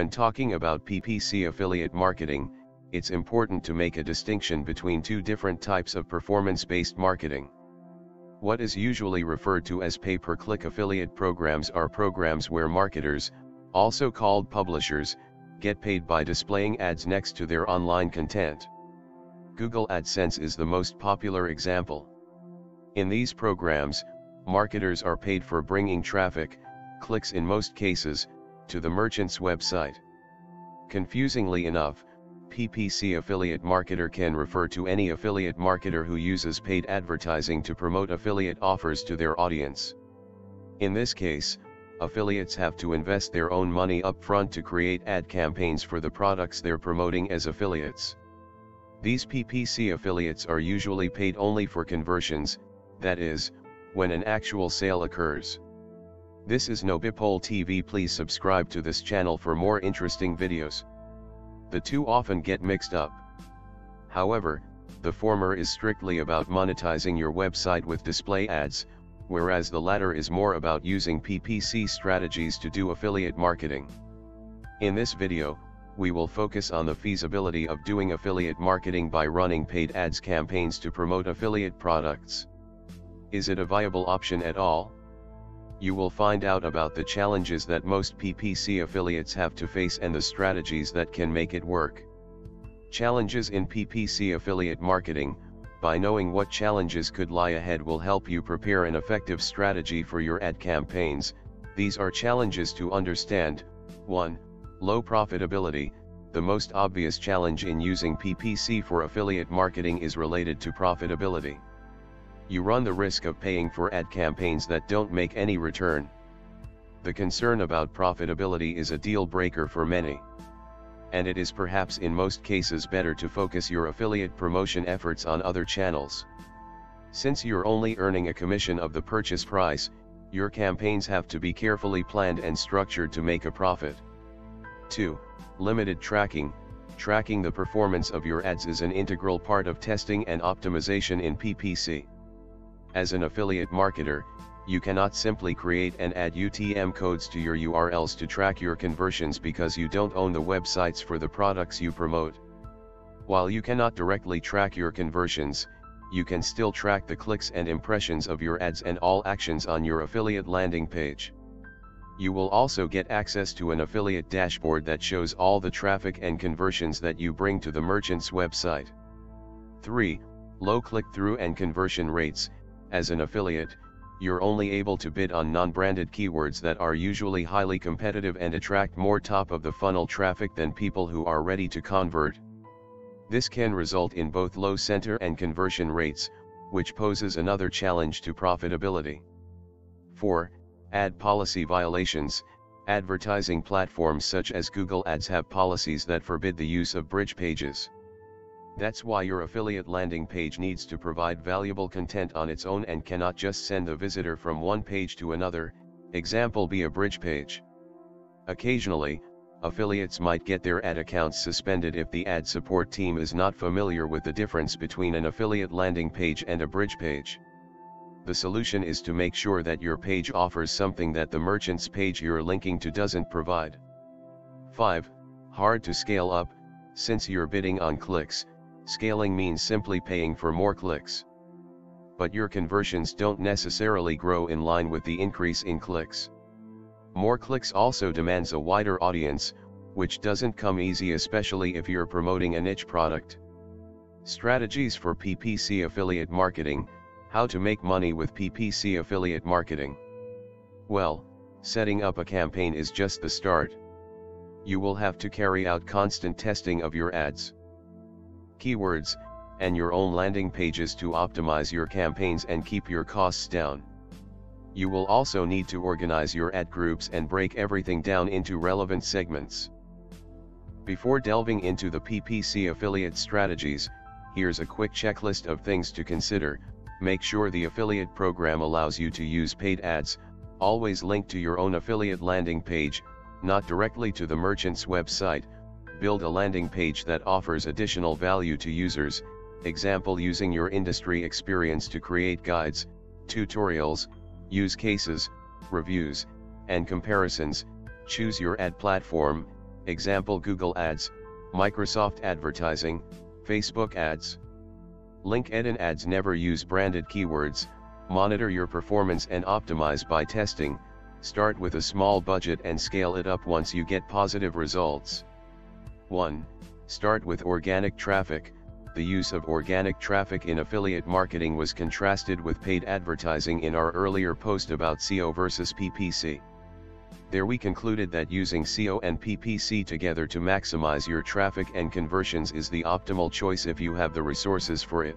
When talking about PPC affiliate marketing, it's important to make a distinction between two different types of performance-based marketing. What is usually referred to as pay-per-click affiliate programs are programs where marketers, also called publishers, get paid by displaying ads next to their online content. Google AdSense is the most popular example. In these programs, marketers are paid for bringing traffic, clicks in most cases, to the merchant's website. Confusingly enough, PPC affiliate marketer can refer to any affiliate marketer who uses paid advertising to promote affiliate offers to their audience. In this case, affiliates have to invest their own money upfront to create ad campaigns for the products they're promoting as affiliates. These PPC affiliates are usually paid only for conversions, that is, when an actual sale occurs. This is Nobipole TV. Please subscribe to this channel for more interesting videos. The two often get mixed up. However, the former is strictly about monetizing your website with display ads, whereas the latter is more about using PPC strategies to do affiliate marketing. In this video, we will focus on the feasibility of doing affiliate marketing by running paid ads campaigns to promote affiliate products. Is it a viable option at all? You will find out about the challenges that most PPC affiliates have to face and the strategies that can make it work. Challenges in PPC affiliate marketing. By knowing what challenges could lie ahead will help you prepare an effective strategy for your ad campaigns. These are challenges to understand. 1. Low profitability. The most obvious challenge in using PPC for affiliate marketing is related to profitability. You run the risk of paying for ad campaigns that don't make any return. The concern about profitability is a deal breaker for many. And it is perhaps in most cases better to focus your affiliate promotion efforts on other channels. Since you're only earning a commission of the purchase price, your campaigns have to be carefully planned and structured to make a profit. 2. Limited tracking. Tracking the performance of your ads is an integral part of testing and optimization in PPC. As an affiliate marketer, you cannot simply create and add UTM codes to your URLs to track your conversions because you don't own the websites for the products you promote. While you cannot directly track your conversions, you can still track the clicks and impressions of your ads and all actions on your affiliate landing page. You will also get access to an affiliate dashboard that shows all the traffic and conversions that you bring to the merchant's website. 3. Low click-through and conversion rates. As an affiliate, you're only able to bid on non-branded keywords that are usually highly competitive and attract more top-of-the-funnel traffic than people who are ready to convert. This can result in both low center and conversion rates, which poses another challenge to profitability. 4. Ad policy violations. Advertising platforms such as Google Ads have policies that forbid the use of bridge pages. That's why your affiliate landing page needs to provide valuable content on its own and cannot just send the visitor from one page to another, example be a bridge page. Occasionally, affiliates might get their ad accounts suspended if the ad support team is not familiar with the difference between an affiliate landing page and a bridge page. The solution is to make sure that your page offers something that the merchant's page you're linking to doesn't provide. 5. Hard to scale up. Since you're bidding on clicks, scaling means simply paying for more clicks. But your conversions don't necessarily grow in line with the increase in clicks. More clicks also demands a wider audience, which doesn't come easy, especially if you're promoting a niche product. Strategies for PPC affiliate marketing. How to make money with PPC affiliate marketing. Well, setting up a campaign is just the start. You will have to carry out constant testing of your ads, keywords, and your own landing pages to optimize your campaigns and keep your costs down. You will also need to organize your ad groups and break everything down into relevant segments. Before delving into the PPC affiliate strategies, here's a quick checklist of things to consider. Make sure the affiliate program allows you to use paid ads, always linked to your own affiliate landing page, not directly to the merchant's website. Build a landing page that offers additional value to users, example using your industry experience to create guides, tutorials, use cases, reviews, and comparisons. Choose your ad platform, Example: Google Ads, Microsoft Advertising, Facebook Ads. LinkedIn ads. Never use branded keywords. Monitor your performance and optimize by testing. Start with a small budget and scale it up once you get positive results. 1. Start with organic traffic. The use of organic traffic in affiliate marketing was contrasted with paid advertising in our earlier post about SEO versus PPC. There we concluded that using SEO and PPC together to maximize your traffic and conversions is the optimal choice if you have the resources for it.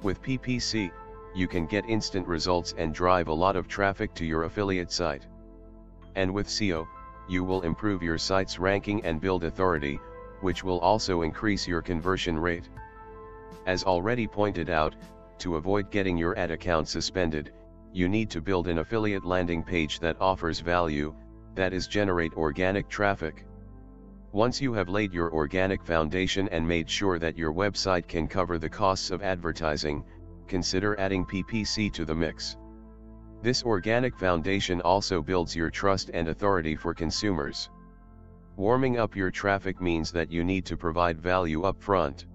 With PPC, you can get instant results and drive a lot of traffic to your affiliate site. And with SEO, you will improve your site's ranking and build authority, which will also increase your conversion rate. As already pointed out, to avoid getting your ad account suspended, you need to build an affiliate landing page that offers value, that is, generate organic traffic. Once you have laid your organic foundation and made sure that your website can cover the costs of advertising, consider adding PPC to the mix. This organic foundation also builds your trust and authority for consumers. Warming up your traffic means that you need to provide value up front.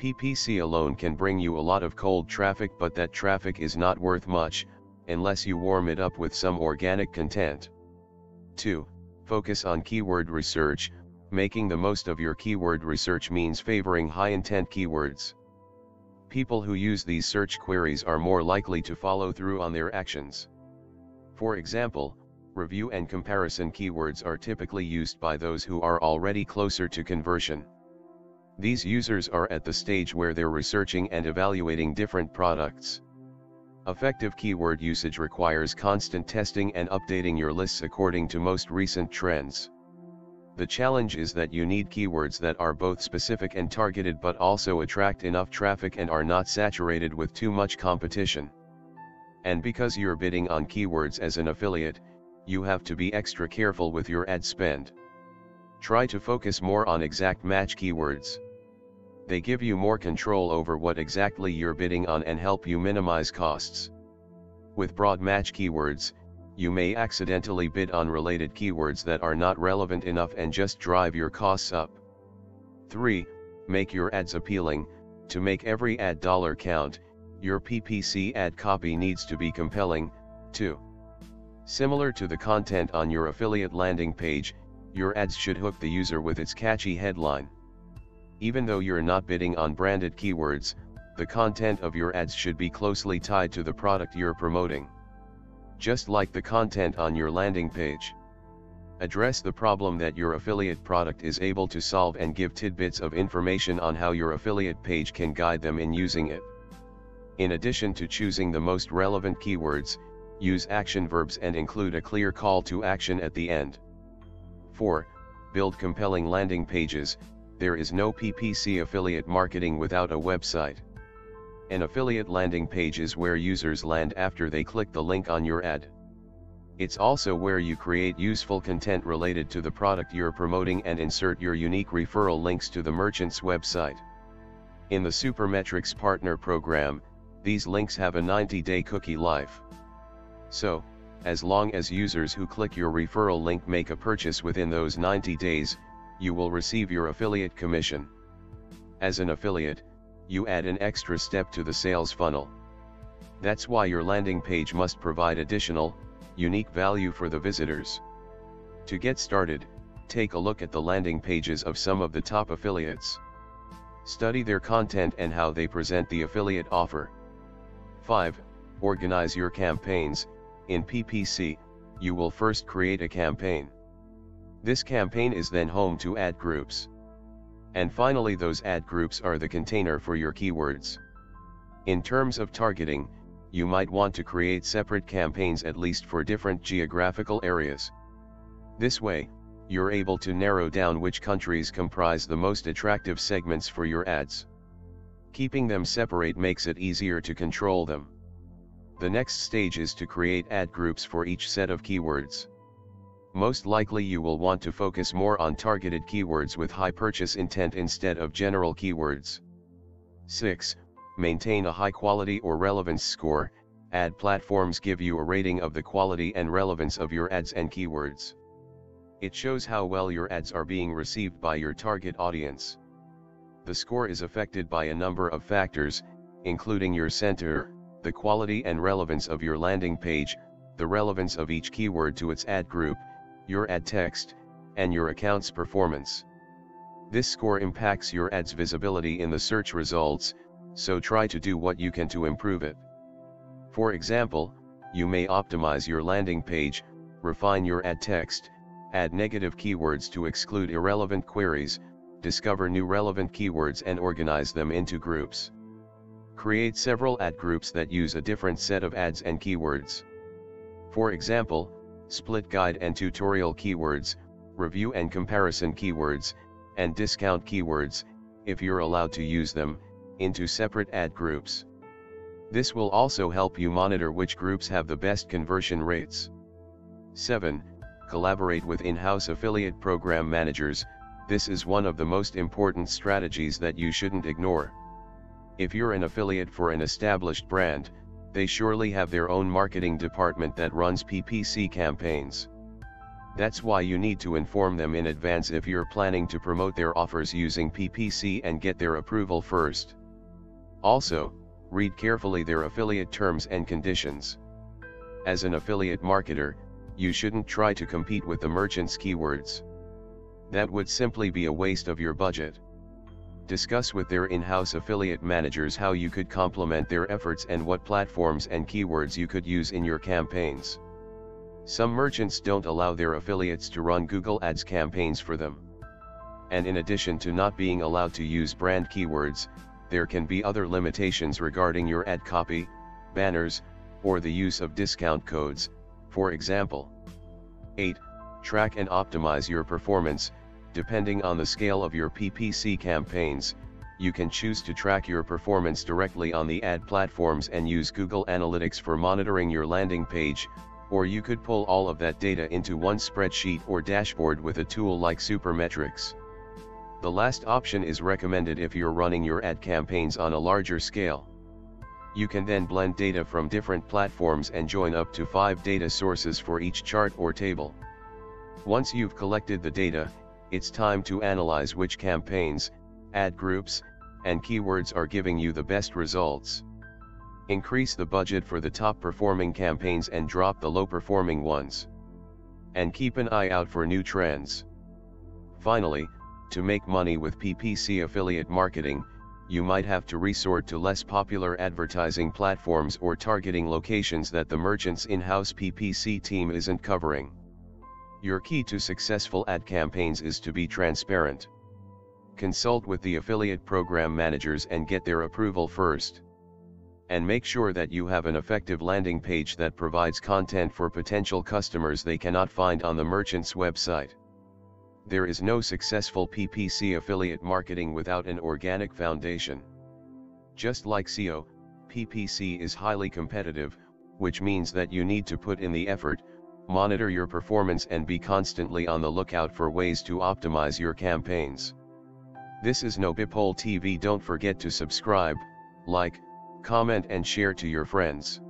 PPC alone can bring you a lot of cold traffic, but that traffic is not worth much, unless you warm it up with some organic content. 2. Focus on keyword research. Making the most of your keyword research means favoring high-intent keywords. People who use these search queries are more likely to follow through on their actions. For example, review and comparison keywords are typically used by those who are already closer to conversion. These users are at the stage where they're researching and evaluating different products. Effective keyword usage requires constant testing and updating your lists according to most recent trends. The challenge is that you need keywords that are both specific and targeted, but also attract enough traffic and are not saturated with too much competition. And because you're bidding on keywords as an affiliate, you have to be extra careful with your ad spend. Try to focus more on exact match keywords. They give you more control over what exactly you're bidding on and help you minimize costs. With broad match keywords, you may accidentally bid on related keywords that are not relevant enough and just drive your costs up. 3. Make your ads appealing. To make every ad dollar count, your PPC ad copy needs to be compelling, too. Similar to the content on your affiliate landing page, your ads should hook the user with its catchy headline. Even though you're not bidding on branded keywords, the content of your ads should be closely tied to the product you're promoting. Just like the content on your landing page. Address the problem that your affiliate product is able to solve and give tidbits of information on how your affiliate page can guide them in using it. In addition to choosing the most relevant keywords, use action verbs and include a clear call to action at the end. 4. Build compelling landing pages. There is no PPC affiliate marketing without a website. An affiliate landing page is where users land after they click the link on your ad. It's also where you create useful content related to the product you're promoting and insert your unique referral links to the merchant's website. In the Supermetrics Partner Program, these links have a 90-day cookie life. So, as long as users who click your referral link make a purchase within those 90 days, you will receive your affiliate commission. As an affiliate, you add an extra step to the sales funnel. That's why your landing page must provide additional, unique value for the visitors. To get started, take a look at the landing pages of some of the top affiliates. Study their content and how they present the affiliate offer. 5. Organize your campaigns. In PPC, you will first create a campaign. This campaign is then home to ad groups. And finally, those ad groups are the container for your keywords. In terms of targeting, you might want to create separate campaigns at least for different geographical areas. This way, you're able to narrow down which countries comprise the most attractive segments for your ads. Keeping them separate makes it easier to control them. The next stage is to create ad groups for each set of keywords. Most likely you will want to focus more on targeted keywords with high purchase intent instead of general keywords. 6. Maintain a high quality or relevance score. Ad platforms give you a rating of the quality and relevance of your ads and keywords. It shows how well your ads are being received by your target audience. The score is affected by a number of factors, including your center, the quality and relevance of your landing page, the relevance of each keyword to its ad group, your ad text, and your account's performance. This score impacts your ad's visibility in the search results, so try to do what you can to improve it. For example, you may optimize your landing page, refine your ad text, add negative keywords to exclude irrelevant queries, discover new relevant keywords and organize them into groups. Create several ad groups that use a different set of ads and keywords. For example, split guide and tutorial keywords, review and comparison keywords, and discount keywords, if you're allowed to use them, into separate ad groups. This will also help you monitor which groups have the best conversion rates. 7. Collaborate with in-house affiliate program managers. This is one of the most important strategies that you shouldn't ignore. If you're an affiliate for an established brand, they surely have their own marketing department that runs PPC campaigns. That's why you need to inform them in advance if you're planning to promote their offers using PPC and get their approval first. Also, read carefully their affiliate terms and conditions. As an affiliate marketer, you shouldn't try to compete with the merchant's keywords. That would simply be a waste of your budget. Discuss with their in-house affiliate managers how you could complement their efforts and what platforms and keywords you could use in your campaigns. Some merchants don't allow their affiliates to run Google Ads campaigns for them. And in addition to not being allowed to use brand keywords, there can be other limitations regarding your ad copy, banners, or the use of discount codes, for example. 8. Track and optimize your performance. Depending on the scale of your PPC campaigns, you can choose to track your performance directly on the ad platforms and use Google Analytics for monitoring your landing page, or you could pull all of that data into one spreadsheet or dashboard with a tool like Supermetrics. The last option is recommended if you're running your ad campaigns on a larger scale. You can then blend data from different platforms and join up to 5 data sources for each chart or table. Once you've collected the data, it's time to analyze which campaigns, ad groups, and keywords are giving you the best results. Increase the budget for the top-performing campaigns and drop the low-performing ones. And keep an eye out for new trends. Finally, to make money with PPC affiliate marketing, you might have to resort to less popular advertising platforms or targeting locations that the merchant's in-house PPC team isn't covering. Your key to successful ad campaigns is to be transparent. Consult with the affiliate program managers and get their approval first. And make sure that you have an effective landing page that provides content for potential customers they cannot find on the merchant's website. There is no successful PPC affiliate marketing without an organic foundation. Just like SEO, PPC is highly competitive, which means that you need to put in the effort, monitor your performance and be constantly on the lookout for ways to optimize your campaigns. This is Nobipole TV. Don't forget to subscribe, like, comment and share to your friends.